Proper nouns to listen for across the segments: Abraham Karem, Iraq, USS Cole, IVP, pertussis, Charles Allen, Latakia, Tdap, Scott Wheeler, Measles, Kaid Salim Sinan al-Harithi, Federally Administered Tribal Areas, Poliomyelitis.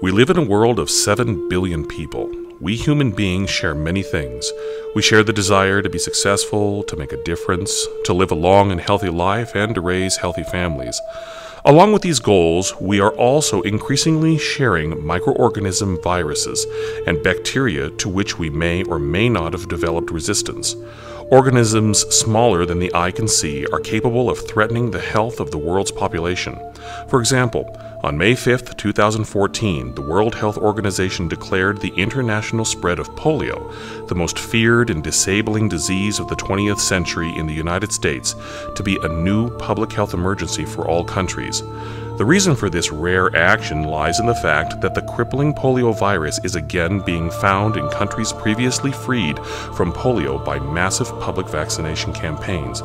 We live in a world of 7 billion people. We human beings share many things. We share the desire to be successful, to make a difference, to live a long and healthy life, and to raise healthy families. Along with these goals, we are also increasingly sharing microorganism viruses and bacteria to which we may or may not have developed resistance. Organisms smaller than the eye can see are capable of threatening the health of the world's population. For example, on May 5, 2014, the World Health Organization declared the international spread of polio, the most feared and disabling disease of the 20th century in the United States, to be a new public health emergency for all countries. The reason for this rare action lies in the fact that the crippling polio virus is again being found in countries previously freed from polio by massive public vaccination campaigns.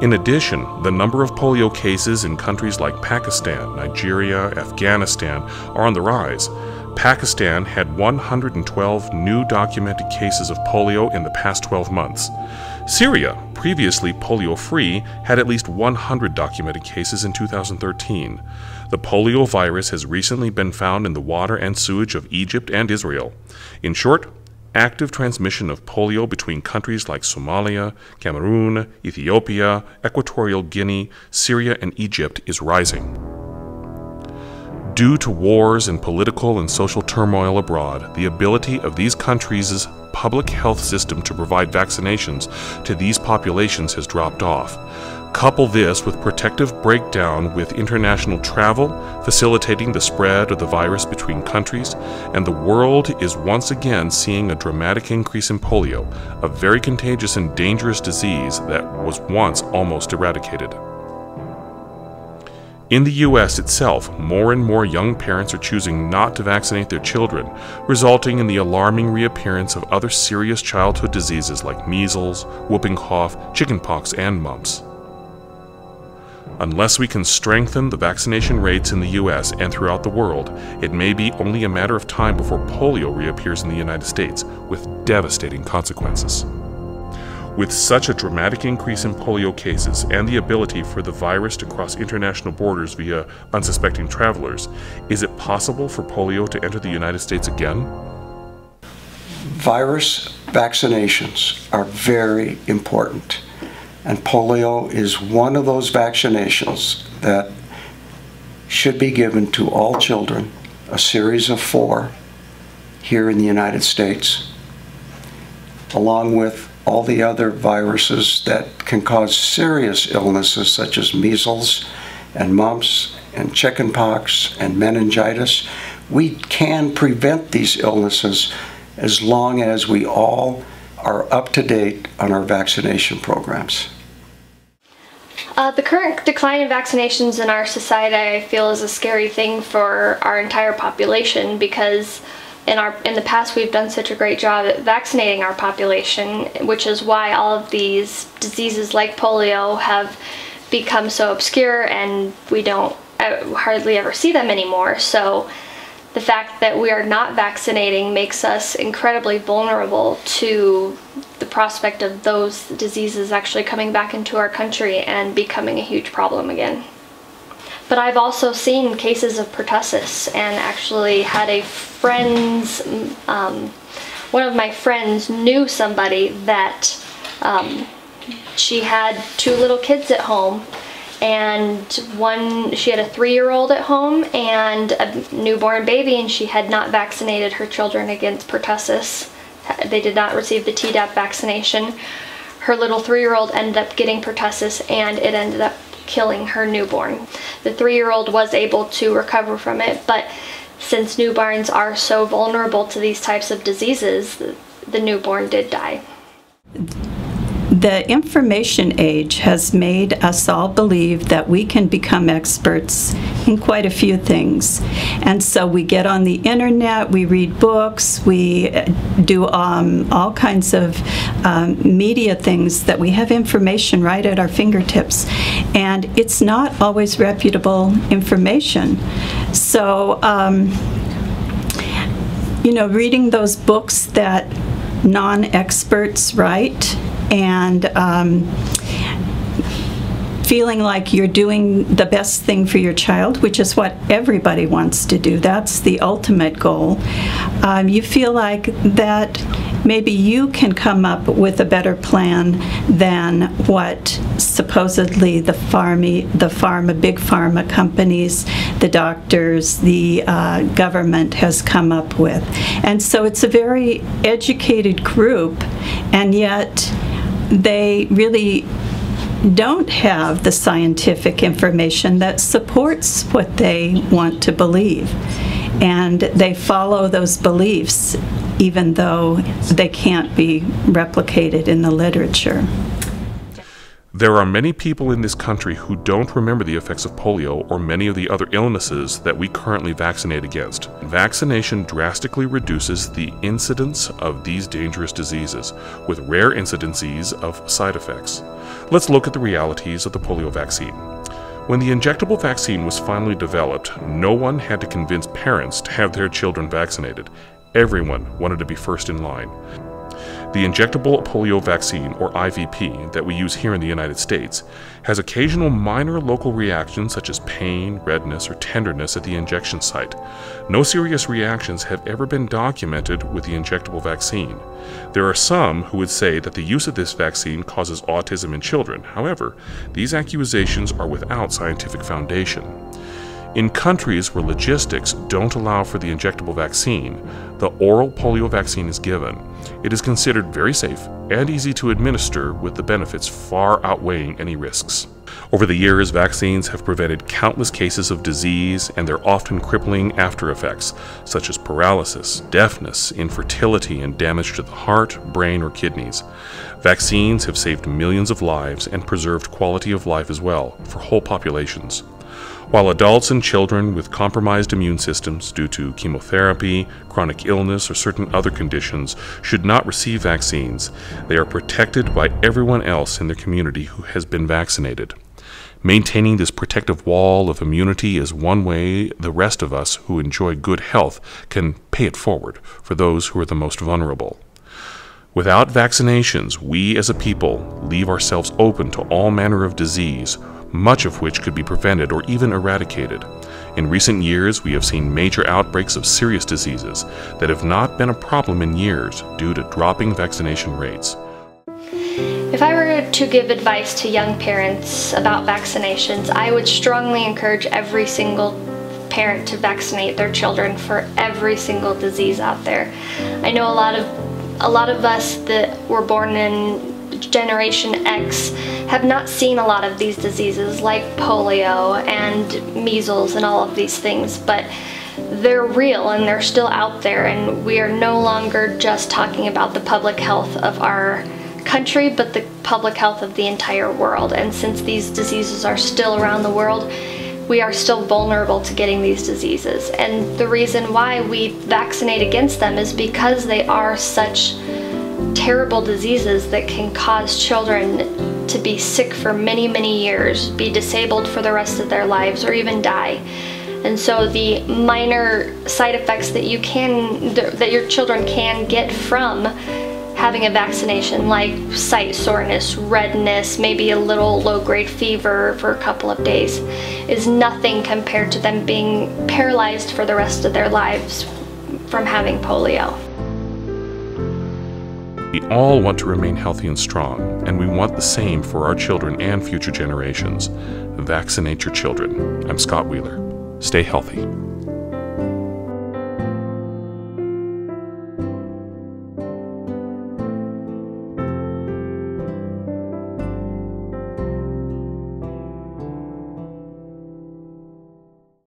In addition, the number of polio cases in countries like Pakistan, Nigeria, Afghanistan are on the rise. Pakistan had 112 new documented cases of polio in the past 12 months. Syria, previously polio-free, had at least 100 documented cases in 2013. The polio virus has recently been found in the water and sewage of Egypt and Israel. In short, active transmission of polio between countries like Somalia, Cameroon, Ethiopia, Equatorial Guinea, Syria, and Egypt is rising. Due to wars and political and social turmoil abroad, the ability of these countries' public health system to provide vaccinations to these populations has dropped off. Couple this with protective breakdown with international travel, facilitating the spread of the virus between countries, and the world is once again seeing a dramatic increase in polio, a very contagious and dangerous disease that was once almost eradicated. In the U.S. itself, more and more young parents are choosing not to vaccinate their children, resulting in the alarming reappearance of other serious childhood diseases like measles, whooping cough, chickenpox, and mumps. Unless we can strengthen the vaccination rates in the U.S. and throughout the world, it may be only a matter of time before polio reappears in the United States, with devastating consequences. With such a dramatic increase in polio cases and the ability for the virus to cross international borders via unsuspecting travelers, is it possible for polio to enter the United States again? Virus vaccinations are very important, and polio is one of those vaccinations that should be given to all children, a series of 4 here in the United States, along with all the other viruses that can cause serious illnesses such as measles and mumps and chickenpox and meningitis. We can prevent these illnesses as long as we all are up to date on our vaccination programs. The current decline in vaccinations in our society, I feel, is a scary thing for our entire population, because in the past, we've done such a great job at vaccinating our population, which is why all of these diseases like polio have become so obscure, and we don't hardly ever see them anymore. So the fact that we are not vaccinating makes us incredibly vulnerable to the prospect of those diseases actually coming back into our country and becoming a huge problem again. But I've also seen cases of pertussis, and actually had a friend's, one of my friends knew somebody that she had 2 little kids at home, and she had a 3-year-old at home and a newborn baby, and she had not vaccinated her children against pertussis. They did not receive the Tdap vaccination. Her little 3-year-old ended up getting pertussis, and it ended up killing her newborn. The 3-year-old was able to recover from it, but since newborns are so vulnerable to these types of diseases, the newborn did die. The information age has made us all believe that we can become experts in quite a few things. And so we get on the internet, we read books, we do all kinds of media things that we have information right at our fingertips. And it's not always reputable information. So, you know, reading those books that non-experts write, and feeling like you're doing the best thing for your child, which is what everybody wants to do. That's the ultimate goal. You feel like that maybe you can come up with a better plan than what supposedly the big pharma companies, the doctors, the government has come up with. And so it's a very educated group, and yet they really don't have the scientific information that supports what they want to believe. And they follow those beliefs even though they can't be replicated in the literature. There are many people in this country who don't remember the effects of polio or many of the other illnesses that we currently vaccinate against. Vaccination drastically reduces the incidence of these dangerous diseases, with rare incidences of side effects. Let's look at the realities of the polio vaccine. When the injectable vaccine was finally developed, no one had to convince parents to have their children vaccinated. Everyone wanted to be first in line. The injectable polio vaccine, or IVP, that we use here in the United States has occasional minor local reactions such as pain, redness, or tenderness at the injection site. No serious reactions have ever been documented with the injectable vaccine. There are some who would say that the use of this vaccine causes autism in children. However, these accusations are without scientific foundation. In countries where logistics don't allow for the injectable vaccine, the oral polio vaccine is given. It is considered very safe and easy to administer, with the benefits far outweighing any risks. Over the years, vaccines have prevented countless cases of disease and their often crippling after effects, such as paralysis, deafness, infertility, and damage to the heart, brain, or kidneys. Vaccines have saved millions of lives and preserved quality of life as well for whole populations. While adults and children with compromised immune systems due to chemotherapy, chronic illness, or certain other conditions should not receive vaccines, they are protected by everyone else in their community who has been vaccinated. Maintaining this protective wall of immunity is one way the rest of us who enjoy good health can pay it forward for those who are the most vulnerable. Without vaccinations, we as a people leave ourselves open to all manner of disease, much of which could be prevented or even eradicated. In recent years, we have seen major outbreaks of serious diseases that have not been a problem in years due to dropping vaccination rates. If I were to give advice to young parents about vaccinations, I would strongly encourage every single parent to vaccinate their children for every single disease out there. I know a lot of us that were born in Generation X have not seen a lot of these diseases like polio and measles and all of these things, but they're real and they're still out there, and we are no longer just talking about the public health of our country, but the public health of the entire world. And since these diseases are still around the world, we are still vulnerable to getting these diseases. And the reason why we vaccinate against them is because they are such terrible diseases that can cause children to be sick for many, many years, be disabled for the rest of their lives, or even die. And so the minor side effects that your children can get from having a vaccination, like site soreness, redness, maybe a little low-grade fever for a couple of days, is nothing compared to them being paralyzed for the rest of their lives from having polio. We all want to remain healthy and strong, and we want the same for our children and future generations. Vaccinate your children. I'm Scott Wheeler. Stay healthy.